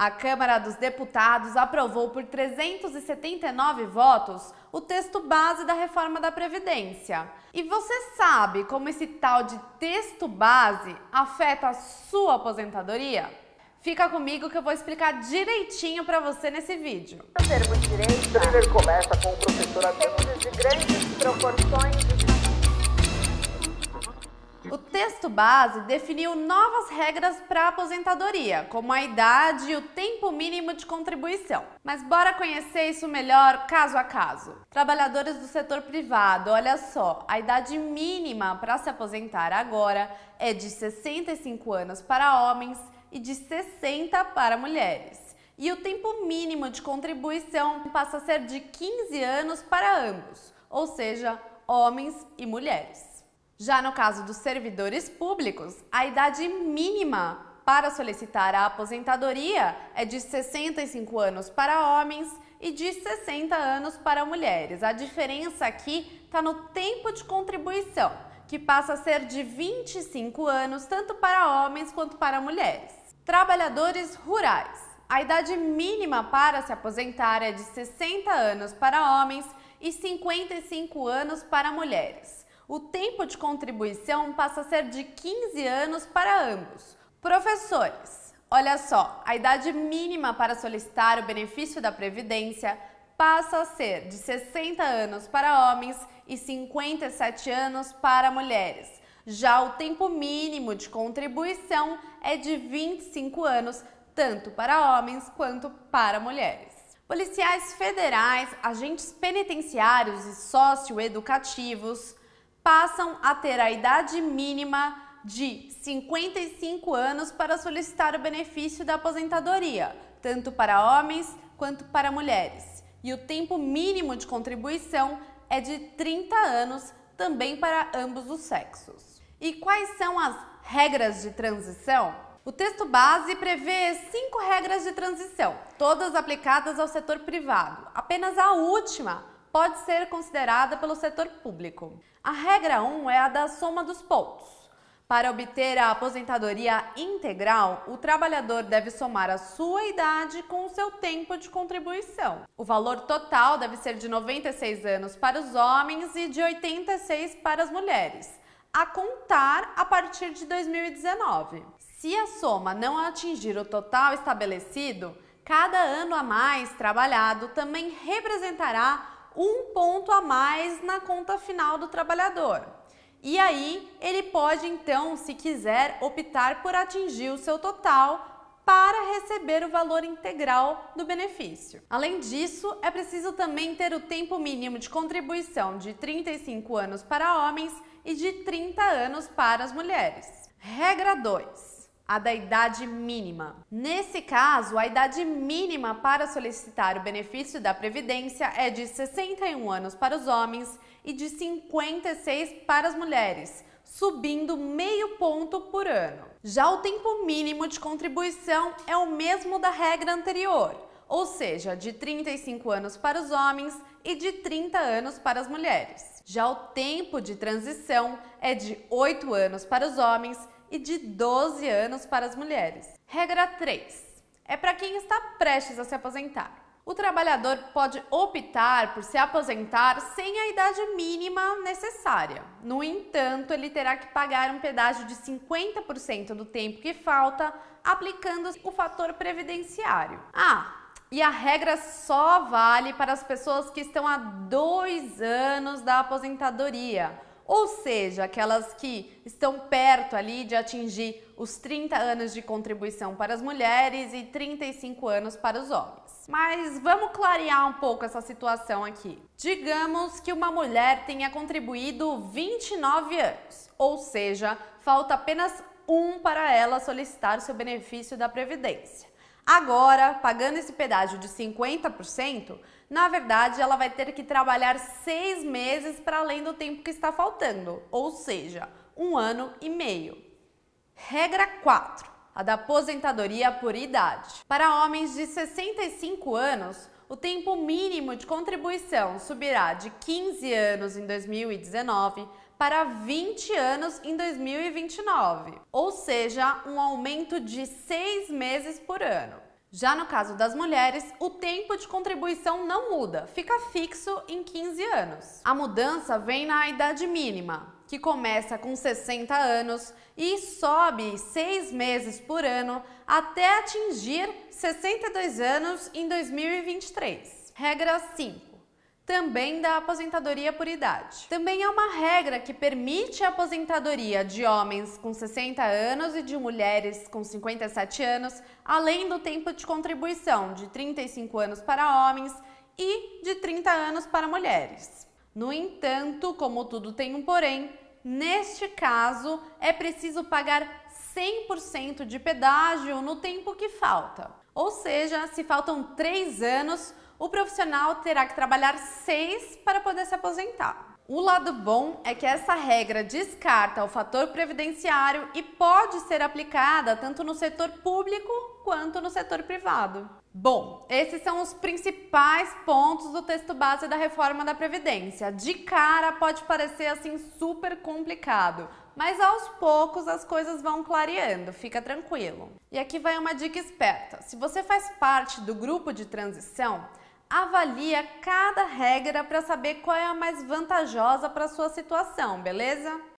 A Câmara dos Deputados aprovou por 379 votos o texto base da reforma da Previdência. E você sabe como esse tal de texto base afeta a sua aposentadoria? Fica comigo que eu vou explicar direitinho para você nesse vídeo. O termo direito, o trailer começa com o professor Temos de grandes proporções de... O texto base definiu novas regras para a aposentadoria, como a idade e o tempo mínimo de contribuição. Mas bora conhecer isso melhor caso a caso. Trabalhadores do setor privado, olha só, a idade mínima para se aposentar agora é de 65 anos para homens e de 60 para mulheres. E o tempo mínimo de contribuição passa a ser de 15 anos para ambos, ou seja, homens e mulheres. Já no caso dos servidores públicos, a idade mínima para solicitar a aposentadoria é de 65 anos para homens e de 60 anos para mulheres. A diferença aqui está no tempo de contribuição, que passa a ser de 25 anos tanto para homens quanto para mulheres. Trabalhadores rurais. A idade mínima para se aposentar é de 60 anos para homens e 55 anos para mulheres. O tempo de contribuição passa a ser de 15 anos para ambos. Professores, olha só, a idade mínima para solicitar o benefício da Previdência passa a ser de 60 anos para homens e 57 anos para mulheres. Já o tempo mínimo de contribuição é de 25 anos, tanto para homens quanto para mulheres. Policiais federais, agentes penitenciários e socioeducativos passam a ter a idade mínima de 55 anos para solicitar o benefício da aposentadoria, tanto para homens quanto para mulheres. E o tempo mínimo de contribuição é de 30 anos, também para ambos os sexos. E quais são as regras de transição? O texto base prevê 5 regras de transição, todas aplicadas ao setor privado. Apenas a última pode ser considerada pelo setor público. A regra 1 é a da soma dos pontos. Para obter a aposentadoria integral, o trabalhador deve somar a sua idade com o seu tempo de contribuição. O valor total deve ser de 96 anos para os homens e de 86 para as mulheres, a contar a partir de 2019. Se a soma não atingir o total estabelecido, cada ano a mais trabalhado também representará um ponto a mais na conta final do trabalhador. E aí, ele pode então, se quiser, optar por atingir o seu total para receber o valor integral do benefício. Além disso, é preciso também ter o tempo mínimo de contribuição de 35 anos para homens e de 30 anos para as mulheres. Regra 2. A da idade mínima. Nesse caso, a idade mínima para solicitar o benefício da Previdência é de 61 anos para os homens e de 56 para as mulheres, subindo meio ponto por ano. Já o tempo mínimo de contribuição é o mesmo da regra anterior, ou seja, de 35 anos para os homens e de 30 anos para as mulheres. Já o tempo de transição é de 8 anos para os homens e de 12 anos para as mulheres. Regra 3. É para quem está prestes a se aposentar. O trabalhador pode optar por se aposentar sem a idade mínima necessária. No entanto, ele terá que pagar um pedágio de 50% do tempo que falta, aplicando o fator previdenciário. E a regra só vale para as pessoas que estão há 2 anos da aposentadoria. Ou seja, aquelas que estão perto ali de atingir os 30 anos de contribuição para as mulheres e 35 anos para os homens. Mas vamos clarear um pouco essa situação aqui. Digamos que uma mulher tenha contribuído 29 anos, ou seja, falta apenas um para ela solicitar o seu benefício da Previdência. Agora, pagando esse pedágio de 50%, na verdade ela vai ter que trabalhar 6 meses para além do tempo que está faltando, ou seja, 1 ano e meio. Regra 4, a da aposentadoria por idade. Para homens de 65 anos, o tempo mínimo de contribuição subirá de 15 anos em 2019 para 20 anos em 2029, ou seja, um aumento de 6 meses por ano. Já no caso das mulheres, o tempo de contribuição não muda, fica fixo em 15 anos. A mudança vem na idade mínima, que começa com 60 anos e sobe 6 meses por ano até atingir 62 anos em 2023. Regra 5. Também da aposentadoria por idade. Também é uma regra que permite a aposentadoria de homens com 60 anos e de mulheres com 57 anos, além do tempo de contribuição de 35 anos para homens e de 30 anos para mulheres. No entanto, como tudo tem um porém, neste caso é preciso pagar 100% de pedágio no tempo que falta. Ou seja, se faltam 3 anos, o profissional terá que trabalhar 6 para poder se aposentar. O lado bom é que essa regra descarta o fator previdenciário e pode ser aplicada tanto no setor público quanto no setor privado. Bom, esses são os principais pontos do texto base da reforma da Previdência. De cara pode parecer assim super complicado, mas aos poucos as coisas vão clareando, fica tranquilo. E aqui vai uma dica esperta: se você faz parte do grupo de transição, avalia cada regra para saber qual é a mais vantajosa para a sua situação, beleza?